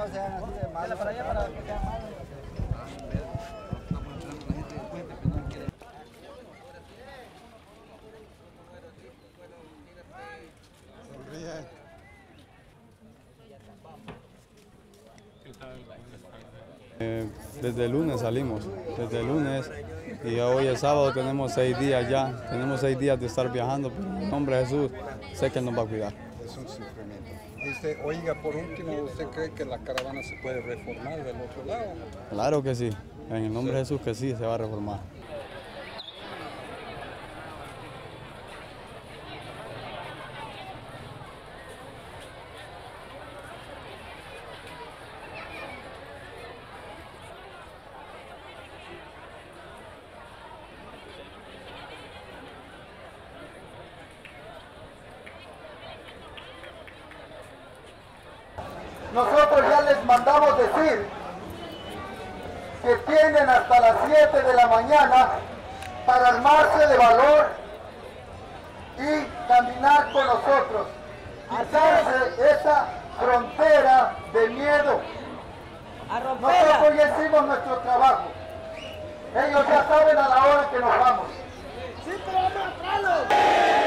no sean así de malos. Para allá, para que sean malos. Sonríe. Desde el lunes salimos, desde el lunes y hoy es sábado, tenemos 6 días ya, tenemos 6 días de estar viajando, pero en nombre de Jesús sé que nos va a cuidar. Es un sufrimiento. Dice, oiga, por último, ¿usted cree que la caravana se puede reformar del otro lado? Claro que sí, en el nombre de Jesús que sí se va a reformar. Nosotros ya les mandamos decir que tienen hasta las 7 de la mañana para armarse de valor y caminar con nosotros, quitarse esa frontera de miedo. Nosotros ya hicimos nuestro trabajo. Ellos ya saben a la hora que nos vamos. ¡Sí, pero vamos a traerlos!